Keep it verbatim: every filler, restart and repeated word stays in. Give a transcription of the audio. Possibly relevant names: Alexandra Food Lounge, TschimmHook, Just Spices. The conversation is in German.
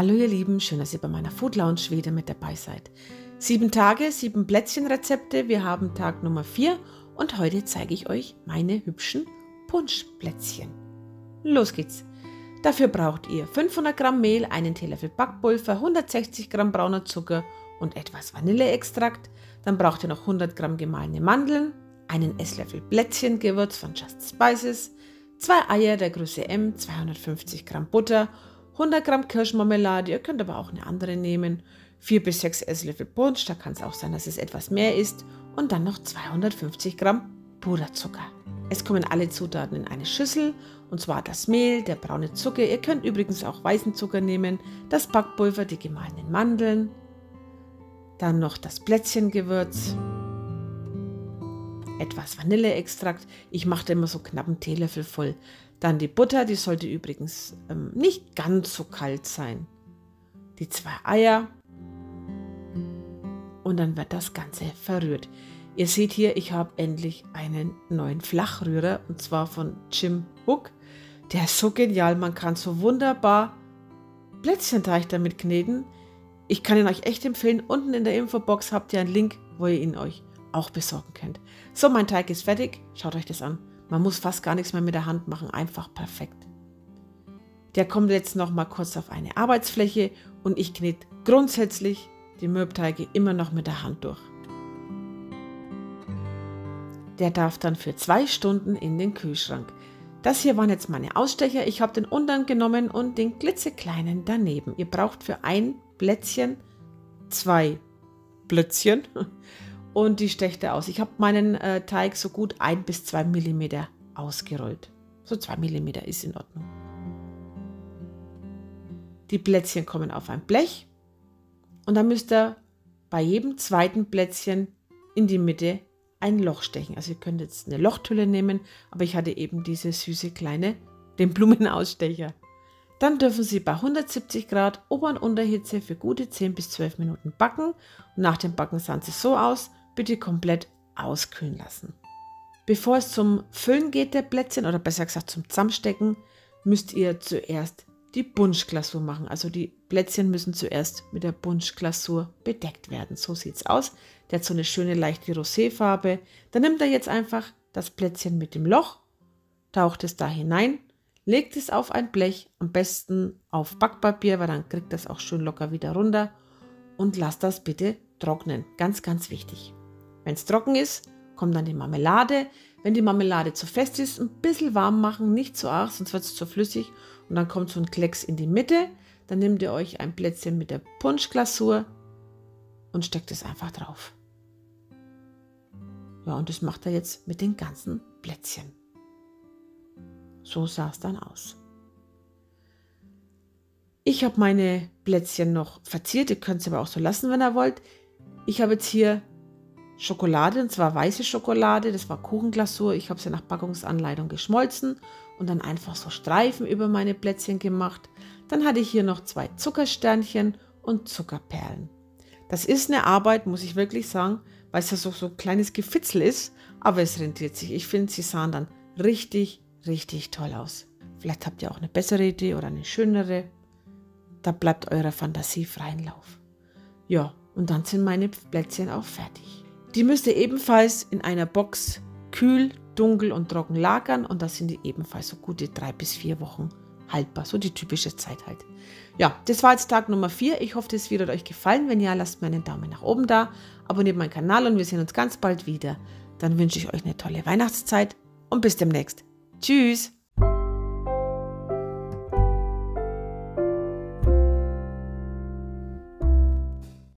Hallo ihr Lieben, schön, dass ihr bei meiner Food Lounge wieder mit dabei seid. Sieben Tage, sieben Plätzchenrezepte, wir haben Tag Nummer vier und heute zeige ich euch meine hübschen Punschplätzchen. Los geht's! Dafür braucht ihr fünfhundert Gramm Mehl, einen Teelöffel Backpulver, hundertsechzig Gramm brauner Zucker und etwas Vanilleextrakt. Dann braucht ihr noch hundert Gramm gemahlene Mandeln, einen Esslöffel Plätzchengewürz von Just Spices, zwei Eier der Größe M, zweihundertfünfzig Gramm Butter, hundert Gramm Kirschmarmelade, ihr könnt aber auch eine andere nehmen, vier bis sechs Esslöffel Punsch, da kann es auch sein, dass es etwas mehr ist, und dann noch zweihundertfünfzig Gramm Puderzucker. Es kommen alle Zutaten in eine Schüssel, und zwar das Mehl, der braune Zucker, ihr könnt übrigens auch weißen Zucker nehmen, das Backpulver, die gemahlenen Mandeln, dann noch das Plätzchengewürz, etwas Vanilleextrakt, ich mache da immer so knapp einen Teelöffel voll. Dann die Butter, die sollte übrigens ähm, nicht ganz so kalt sein. Die zwei Eier und dann wird das Ganze verrührt. Ihr seht hier, ich habe endlich einen neuen Flachrührer und zwar von TschimmHook. Der ist so genial, man kann so wunderbar Plätzchenteig damit kneten. Ich kann ihn euch echt empfehlen, unten in der Infobox habt ihr einen Link, wo ihr ihn euch auch besorgen könnt. So, mein Teig ist fertig, schaut euch das an. Man muss fast gar nichts mehr mit der Hand machen, einfach perfekt. Der kommt jetzt noch mal kurz auf eine Arbeitsfläche und ich knete grundsätzlich die Mürbteige immer noch mit der Hand durch. Der darf dann für zwei Stunden in den Kühlschrank. Das hier waren jetzt meine Ausstecher. Ich habe den unteren genommen und den klitzekleinen daneben. Ihr braucht für ein Plätzchen zwei Plätzchen. Und die stecht er aus. Ich habe meinen äh, Teig so gut ein bis zwei Millimeter ausgerollt. So zwei Millimeter ist in Ordnung. Die Plätzchen kommen auf ein Blech. Und dann müsst ihr bei jedem zweiten Plätzchen in die Mitte ein Loch stechen. Also ihr könnt jetzt eine Lochtülle nehmen, aber ich hatte eben diese süße kleine, den Blumenausstecher. Dann dürfen Sie bei hundertsiebzig Grad Ober- und Unterhitze für gute zehn bis zwölf Minuten backen. Und nach dem Backen sahen sie so aus. Bitte komplett auskühlen lassen. Bevor es zum Füllen geht der Plätzchen, oder besser gesagt zum Zusammenstecken, müsst ihr zuerst die Punschglasur machen. Also die Plätzchen müssen zuerst mit der Punschglasur bedeckt werden. So sieht es aus. Der hat so eine schöne leichte Roséfarbe. Dann nimmt er jetzt einfach das Plätzchen mit dem Loch, taucht es da hinein, legt es auf ein Blech, am besten auf Backpapier, weil dann kriegt das auch schön locker wieder runter und lasst das bitte trocknen. Ganz, ganz wichtig. Wenn es trocken ist, kommt dann die Marmelade. Wenn die Marmelade zu fest ist, ein bisschen warm machen, nicht zu arg, sonst wird es zu flüssig. Und dann kommt so ein Klecks in die Mitte. Dann nehmt ihr euch ein Plätzchen mit der Punschglasur und steckt es einfach drauf. Ja, und das macht er jetzt mit den ganzen Plätzchen. So sah es dann aus. Ich habe meine Plätzchen noch verziert, ihr könnt es aber auch so lassen, wenn ihr wollt. Ich habe jetzt hier Schokolade, und zwar weiße Schokolade, das war Kuchenglasur. Ich habe sie nach Packungsanleitung geschmolzen und dann einfach so Streifen über meine Plätzchen gemacht. Dann hatte ich hier noch zwei Zuckersternchen und Zuckerperlen. Das ist eine Arbeit, muss ich wirklich sagen, weil es ja so, so ein kleines Gefitzel ist, aber es rentiert sich. Ich finde, sie sahen dann richtig, richtig toll aus. Vielleicht habt ihr auch eine bessere Idee oder eine schönere. Da bleibt eurer Fantasie freien Lauf. Ja, und dann sind meine Plätzchen auch fertig. Die müsst ihr ebenfalls in einer Box kühl, dunkel und trocken lagern. Und da sind die ebenfalls so gute drei bis vier Wochen haltbar. So die typische Zeit halt. Ja, das war jetzt Tag Nummer vier. Ich hoffe, das Video hat euch gefallen. Wenn ja, lasst mir einen Daumen nach oben da. Abonniert meinen Kanal und wir sehen uns ganz bald wieder. Dann wünsche ich euch eine tolle Weihnachtszeit und bis demnächst. Tschüss!